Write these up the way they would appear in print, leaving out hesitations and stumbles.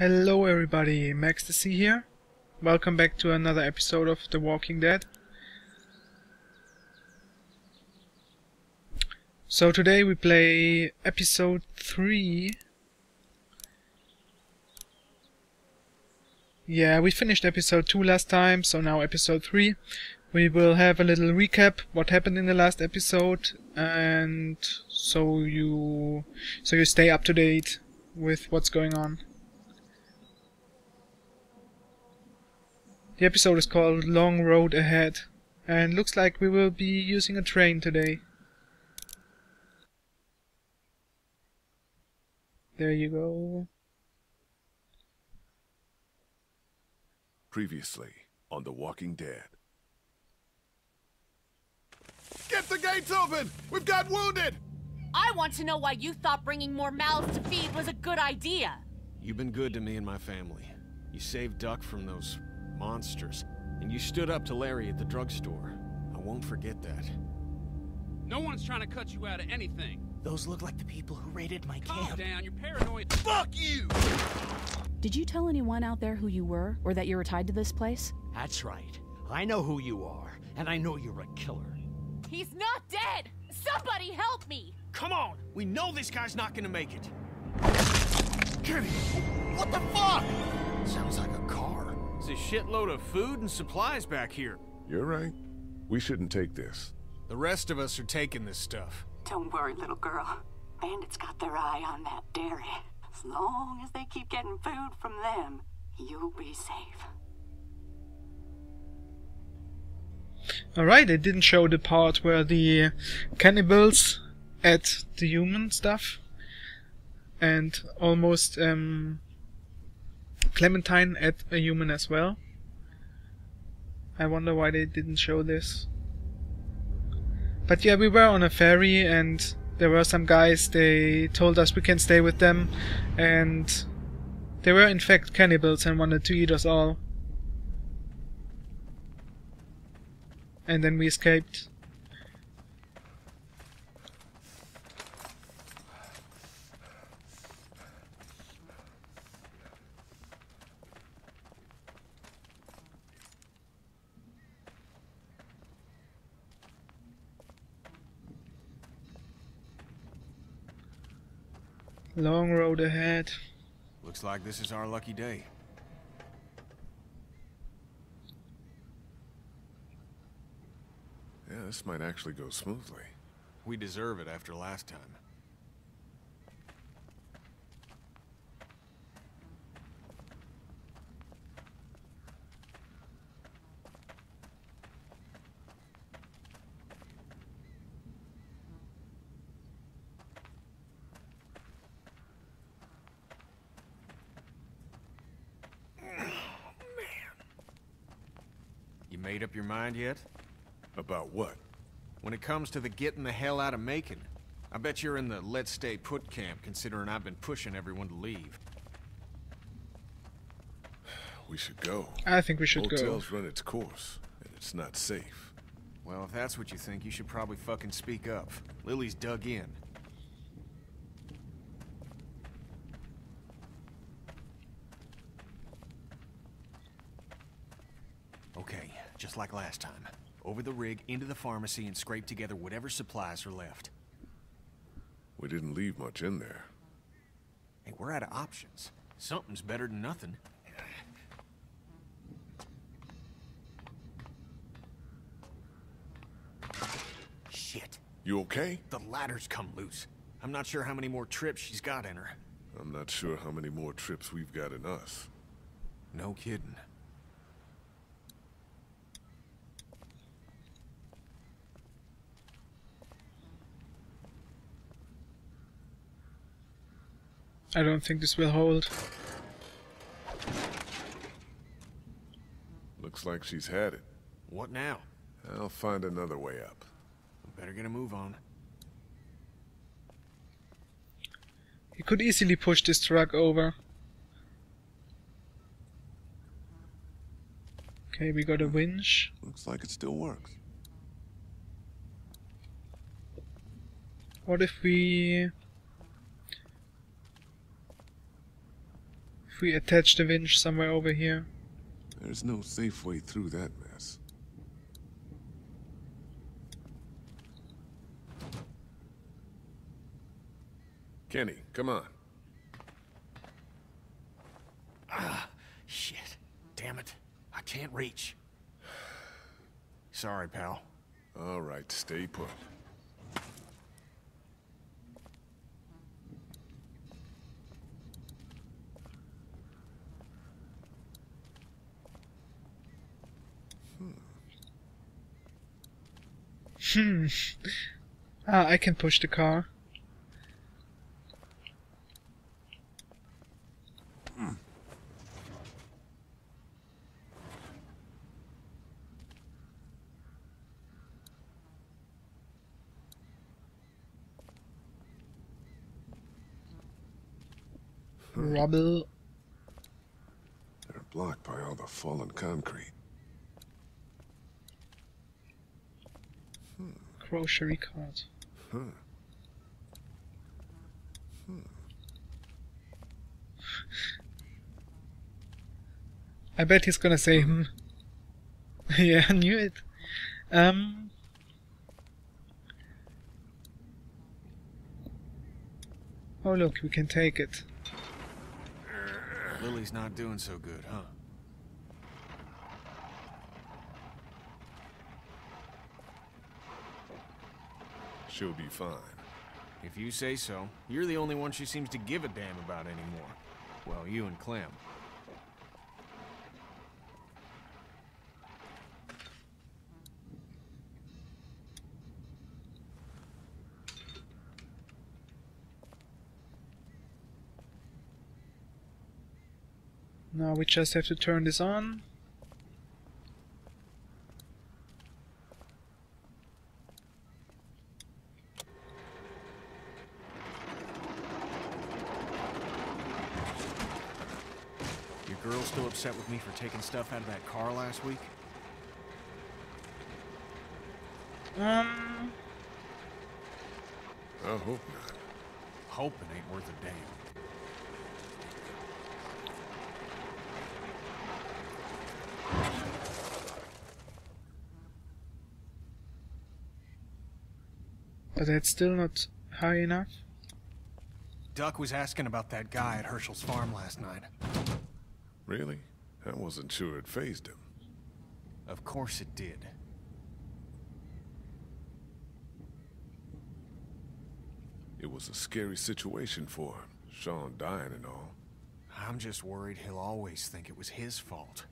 Hello everybody, Maxtasy here. Welcome back to another episode of The Walking Dead. So today we play episode 3. Yeah, we finished episode 2 last time, so now episode 3. We will have a little recap what happened in the last episode, and so you stay up to date with what's going on. The episode is called Long Road Ahead, and looks like we will be using a train today. There you go. Previously on The Walking Dead. Get the gates open! We've got wounded! I want to know why you thought bringing more mouths to feed was a good idea. You've been good to me and my family. You saved Duck from those monsters, and you stood up to Larry at the drugstore. I won't forget that. No one's trying to cut you out of anything. Those look like the people who raided my camp. Calm down, you're paranoid. Fuck you! Did you tell anyone out there who you were, or that you were tied to this place? That's right. I know who you are, and I know you're a killer. He's not dead! Somebody help me! Come on! We know this guy's not gonna make it. Kenny! What the fuck? Sounds like a car. There's a shitload of food and supplies back here. You're right. We shouldn't take this. The rest of us are taking this stuff. Don't worry, little girl. Bandits got their eye on that dairy. As long as they keep getting food from them, you'll be safe. Alright, they didn't show the part where the cannibals ate the human stuff. And almost, Clementine at a human as well. I wonder why they didn't show this. But yeah, we were on a ferry and there were some guys. They told us we can stay with them, and they were in fact cannibals and wanted to eat us all. And then we escaped. Long road ahead. Looks like this is our lucky day. Yeah, this might actually go smoothly. We deserve it after last time. Made up your mind yet? About what? When it comes to the getting the hell out of Macon. I bet you're in the let's stay put camp, considering I've been pushing everyone to leave. We should go. I think we should go. Hotel's run its course, and it's not safe. Well, if that's what you think, you should probably fucking speak up. Lily's dug in. Okay. Just like last time. Over the rig, into the pharmacy, and scrape together whatever supplies are left. We didn't leave much in there. Hey, we're out of options. Something's better than nothing. Shit. You okay? The ladder's come loose. I'm not sure how many more trips she's got in her. I'm not sure how many more trips we've got in us. No kidding. I don't think this will hold. Looks like she's had it. What now? I'll find another way up. Better get a move on. You could easily push this truck over. Okay, we got a winch. Looks like it still works. What if we... if we attach the winch somewhere over here. There's no safe way through that mess. Kenny, come on. Ah, shit. Damn it. I can't reach. Sorry, pal. All right, stay put. Ah, I can push the car. Rubble. They're blocked by all the fallen concrete. Grocery cart. I bet he's gonna say hmm. Yeah, I knew it. Oh look, we can take it. Lily's not doing so good, huh? She'll be fine. If you say so. You're the only one she seems to give a damn about anymore. Well, you and Clem. Now we just have to turn this on. Upset with me for taking stuff out of that car last week? I hope not. Hoping ain't worth a damn. But that's still not high enough. Duck was asking about that guy at Hershel's farm last night. Really? I wasn't sure it phased him. Of course it did. It was a scary situation for him, Sean dying and all. I'm just worried he'll always think it was his fault.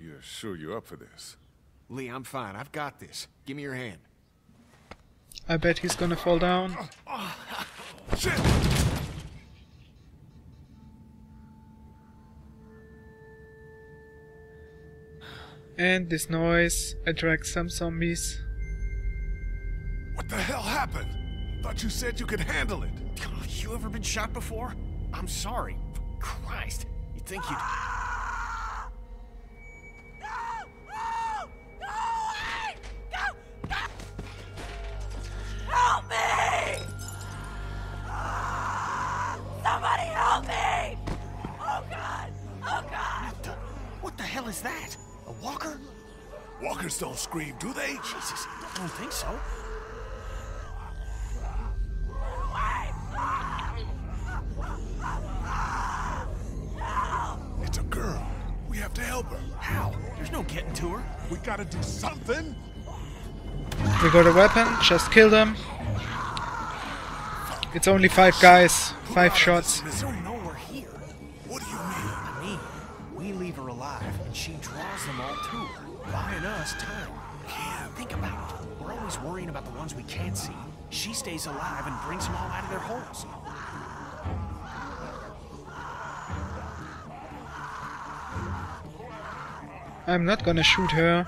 You're sure you're up for this? Lee, I'm fine. I've got this. Give me your hand. I bet he's gonna fall down. Shit! And this noise attracts some zombies. What the hell happened? Thought you said you could handle it. You ever been shot before? I'm sorry. For Christ. You'd think you'd... No! No! No way! Go! Go! Help me! Somebody help me! Oh God! Oh God! What the hell is that? A walker? Walkers don't scream, do they? Jesus, I don't think so. It's a girl. We have to help her. How? There's no getting to her. We gotta do something. We got a weapon. Just kill them. It's only 5 guys. 5 shots. She draws them all to her, buying us time. Yeah, think about it. We're always worrying about the ones we can't see. She stays alive and brings them all out of their holes. I'm not gonna shoot her.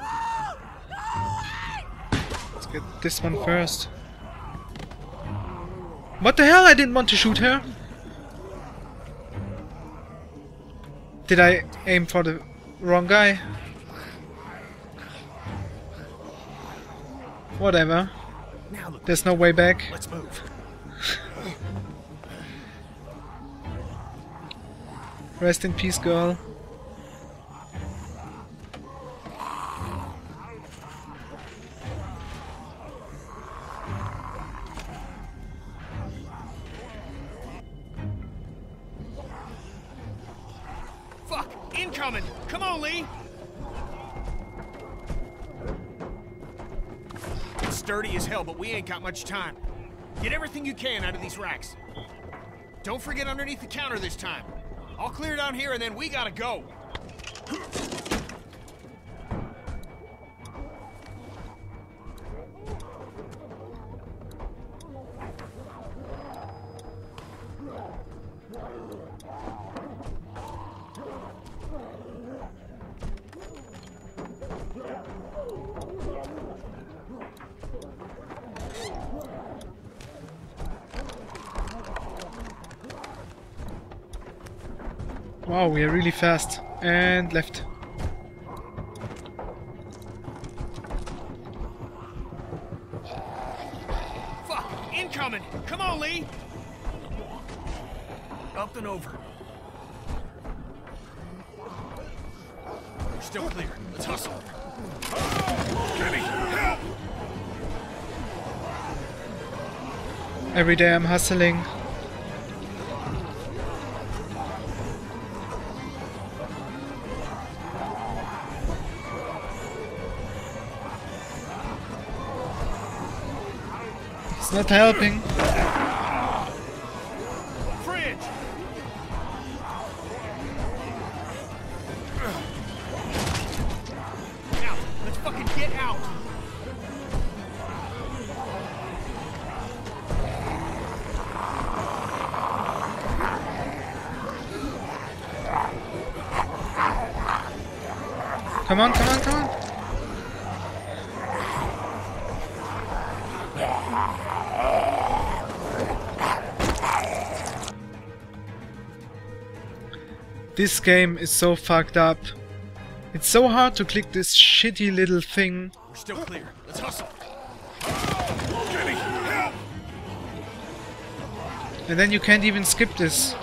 Let's get this one first. What the hell? I didn't want to shoot her. Did I aim for the... wrong guy. Whatever. There's no way back. Let's move. Rest in peace, girl. Fuck! Incoming! Come on, Lee! It's sturdy as hell, but we ain't got much time. Get everything you can out of these racks. Don't forget underneath the counter this time. I'll clear down here and then we gotta go. Wow, we are really fast. And left. Fuck! Incoming! Come on, Lee! Up and over. We're still clear. Let's hustle. Kenny, help! Every day I'm hustling. Not helping. Fridge. Now, let's fucking get out. Come on, come on, come on. This game is so fucked up. It's so hard to click this shitty little thing. We're still clear. Let's hustle. Kenny, help! And then you can't even skip this.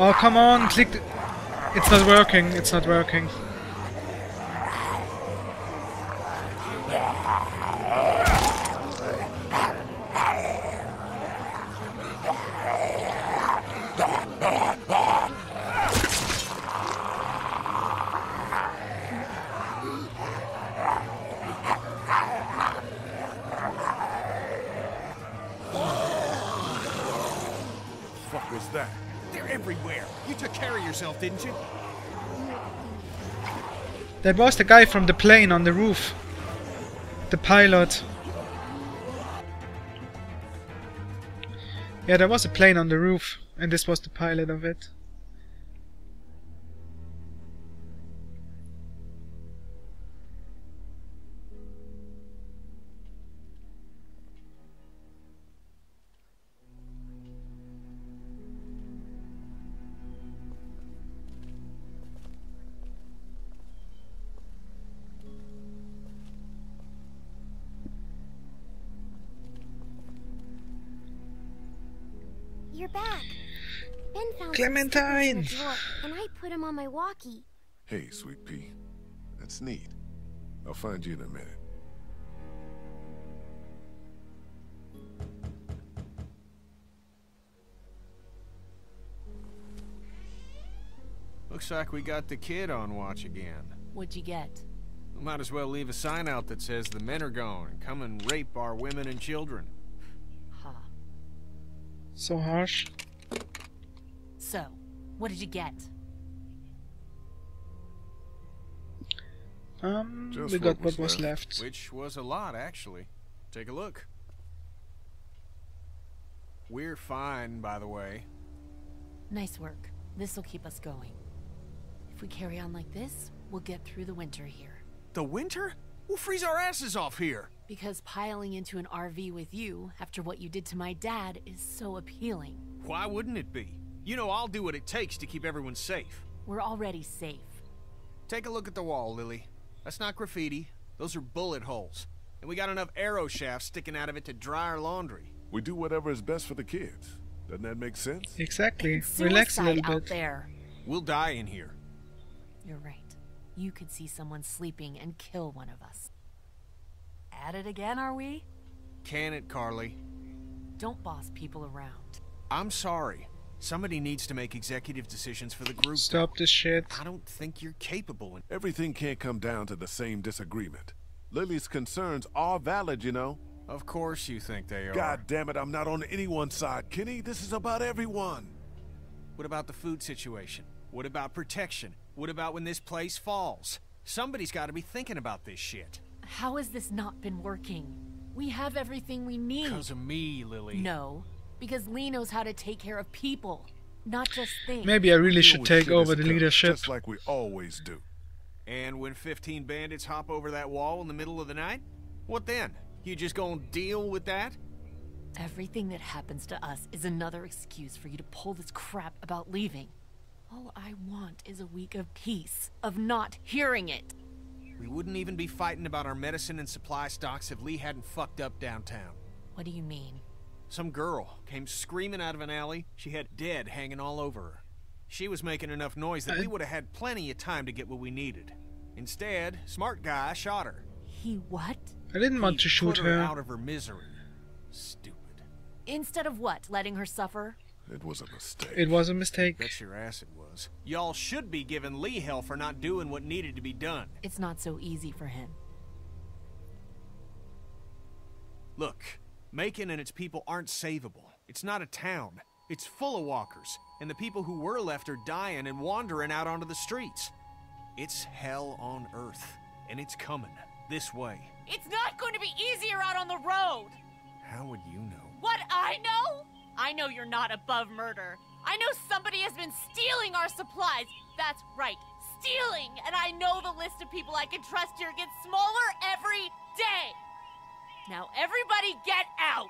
Oh, come on, click. It's not working, it's not working. What was that? They're everywhere. You took care of yourself, didn't you? That was the guy from the plane on the roof. The pilot. Yeah, there was a plane on the roof, and this was the pilot of it. You're back. Ben found Clementine in the drawer, and I put him on my walkie. Hey, sweet pea. That's neat. I'll find you in a minute. Looks like we got the kid on watch again. What'd you get? We might as well leave a sign out that says the men are gone. Come and rape our women and children. So harsh. So, what did you get? We got what was left. Which was a lot, actually. Take a look. We're fine, by the way. Nice work. This'll keep us going. If we carry on like this, we'll get through the winter here. The winter? We'll freeze our asses off here! Because piling into an RV with you, after what you did to my dad, is so appealing. Why wouldn't it be? You know I'll do what it takes to keep everyone safe. We're already safe. Take a look at the wall, Lily. That's not graffiti. Those are bullet holes. And we got enough arrow shafts sticking out of it to dry our laundry. We do whatever is best for the kids. Doesn't that make sense? Exactly. Relax a little bit. Out there. We'll die in here. You're right. You could see someone sleeping and kill one of us. At it again, are we? Can it, Carly? Don't boss people around. I'm sorry. Somebody needs to make executive decisions for the group. Stop this shit. I don't think you're capable. Everything can't come down to the same disagreement. Lily's concerns are valid, you know. Of course you think they are. God damn it, I'm not on anyone's side, Kenny. This is about everyone. What about the food situation? What about protection? What about when this place falls? Somebody's got to be thinking about this shit. How has this not been working? We have everything we need. Because of me, Lily. No, because Lee knows how to take care of people, not just things. Maybe I really should take over the leadership. Just like we always do. And when 15 bandits hop over that wall in the middle of the night, what then? You just gonna deal with that? Everything that happens to us is another excuse for you to pull this crap about leaving. All I want is a week of peace, of not hearing it. We wouldn't even be fighting about our medicine and supply stocks if Lee hadn't fucked up downtown. What do you mean? Some girl came screaming out of an alley. She had dead hanging all over her. She was making enough noise that we would have had plenty of time to get what we needed. Instead, smart guy shot her. He what? I didn't want to shoot her. Out of her misery. Stupid. Instead of what? Letting her suffer? It was a mistake. It was a mistake. Bet your ass it was. Y'all should be giving Lee hell for not doing what needed to be done. It's not so easy for him. Look, Macon and its people aren't savable. It's not a town. It's full of walkers, and the people who were left are dying and wandering out onto the streets. It's hell on earth, and it's coming this way. It's not going to be easier out on the road. How would you know? What I know? I know you're not above murder. I know somebody has been stealing our supplies. That's right, stealing. And I know the list of people I can trust here gets smaller every day. Now everybody get out.